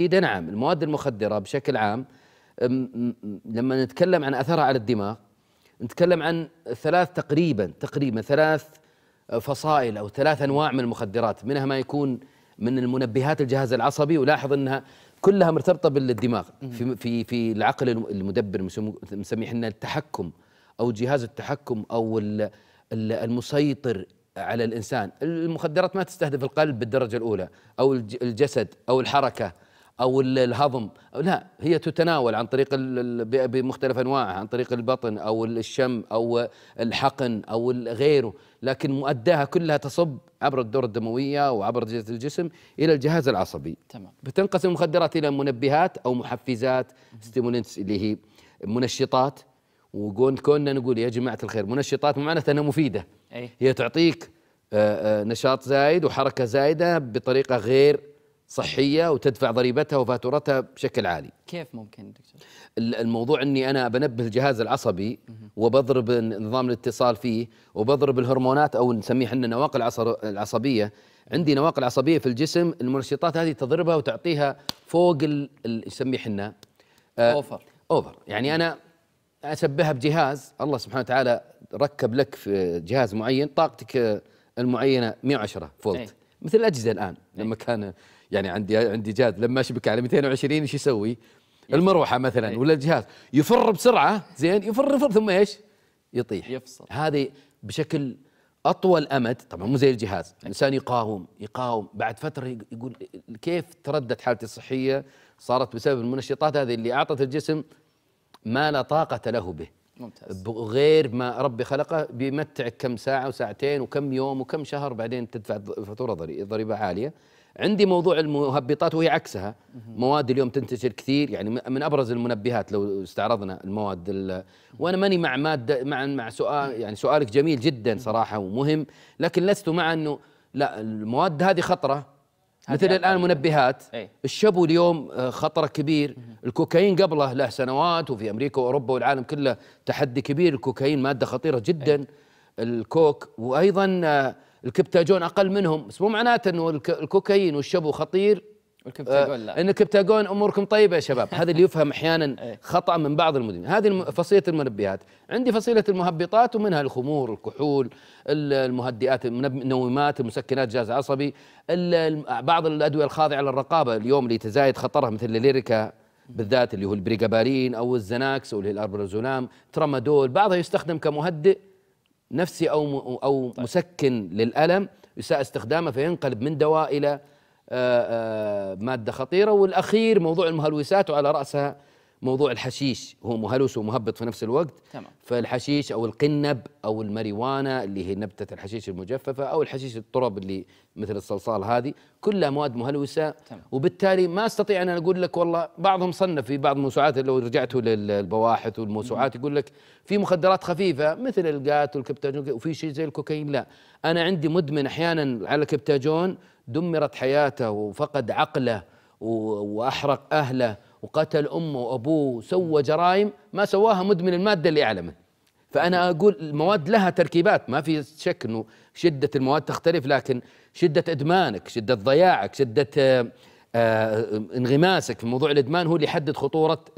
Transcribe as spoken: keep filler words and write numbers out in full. إذا نعم المواد المخدرة بشكل عام لما نتكلم عن أثرها على الدماغ نتكلم عن ثلاث تقريبا تقريبا ثلاث فصائل أو ثلاث أنواع من المخدرات، منها ما يكون من المنبهات الجهاز العصبي، ولاحظ أنها كلها مرتبطة بالدماغ في في في العقل المدبر نسميه احنا التحكم أو جهاز التحكم أو المسيطر على الإنسان. المخدرات ما تستهدف القلب بالدرجة الأولى أو الجسد أو الحركة أو الهضم، لا هي تتناول عن طريق بمختلف أنواعها، عن طريق البطن أو الشم أو الحقن أو غيره، لكن مؤداها كلها تصب عبر الدورة الدموية وعبر أجهزة الجسم إلى الجهاز العصبي. تمام. بتنقسم المخدرات إلى منبهات أو محفزات ستيمولنتس اللي هي منشطات، وكنا نقول يا جماعة الخير منشطات معناتها أنها مفيدة، أي. هي تعطيك نشاط زايد وحركة زايدة بطريقة غير صحية وتدفع ضريبتها وفاتورتها بشكل عالي. كيف ممكن دكتور؟ الموضوع أني أنا بنبه الجهاز العصبي وبضرب نظام الاتصال فيه وبضرب الهرمونات أو نسميه احنا النواقل العصبية، عندي نواقل عصبية في الجسم المنشطات هذه تضربها وتعطيها فوق اللي نسميه احنا أوفر أوفر، يعني أنا أشبهها بجهاز الله سبحانه وتعالى ركب لك في جهاز معين طاقتك المعينة مئة وعشرة فولت، أي. مثل الأجهزة الآن لما أي. كان يعني عندي عندي جهاز لما أشبكه على مئتين وعشرين ايش يسوي؟ المروحة مثلا أي. ولا الجهاز يفر بسرعة، زين يفر يفر ثم ايش؟ يطيح يفصل. هذه بشكل أطول أمد، طبعا مو زي الجهاز، الإنسان يقاوم يقاوم بعد فترة يقول كيف تردت حالتي الصحية؟ صارت بسبب المنشطات هذه اللي أعطت الجسم ما لا طاقة له به. ممتاز. غير ما ربي خلقه بيمتعك كم ساعة وساعتين وكم يوم وكم شهر بعدين تدفع فاتورة ضريبة عالية. عندي موضوع المهبطات وهي عكسها، مواد اليوم تنتشر كثير، يعني من ابرز المنبهات لو استعرضنا المواد، وانا ماني مع ماده مع مع سؤال، يعني سؤالك جميل جدا صراحة ومهم، لكن لست مع انه لا المواد هذه خطرة مثل الآن المنبهات. أي. الشابو اليوم خطر كبير، الكوكايين قبله له سنوات وفي أمريكا وأوروبا والعالم كله تحدي كبير، الكوكايين مادة خطيرة جدا. أي. الكوك وأيضا الكبتاجون أقل منهم، بس مو معناته أنه الكوكايين والشابو خطير والكبتاجون لا، أن الكبتاجون أموركم طيبة يا شباب هذا اللي يفهم أحيانا خطأ من بعض المدن. هذه فصيلة المنبهات. عندي فصيلة المهبطات ومنها الخمور، الكحول، المهدئات، المنومات، المسكنات جهاز عصبي، بعض الأدوية الخاضعة للرقابة اليوم اللي تزايد خطرها مثل الليريكا بالذات اللي هو البريكابالين أو الزناكس أو الأربرزولام، ترامادول، بعضها يستخدم كمهدئ نفسي أو أو طيب. مسكن للألم يساء استخدامه فينقلب من دواء إلى آآ آآ مادة خطيرة. والأخير موضوع المهلوسات وعلى رأسها موضوع الحشيش، هو مهلوس ومهبط في نفس الوقت. تمام. فالحشيش أو القنب أو الماريجوانا اللي هي نبتة الحشيش المجففة أو الحشيش الطرب اللي مثل الصلصال، هذه كلها مواد مهلوسة. تمام. وبالتالي ما أستطيع أن أقول لك والله بعضهم صنف في بعض الموسوعات، لو رجعتوا للبواحث والموسوعات يقول لك في مخدرات خفيفة مثل القات والكبتاجون وفي شيء زي الكوكايين، لا أنا عندي مدمن أحيانا على الكبتاجون دمرت حياته وفقد عقله وأحرق أهله وقتل أمه وأبوه وسوى جرائم ما سواها مدمن المادة اللي أعلى منه. فأنا أقول المواد لها تركيبات، ما في شك أنه شدة المواد تختلف، لكن شدة إدمانك، شدة ضياعك، شدة انغماسك في موضوع الإدمان هو اللي يحدد خطورة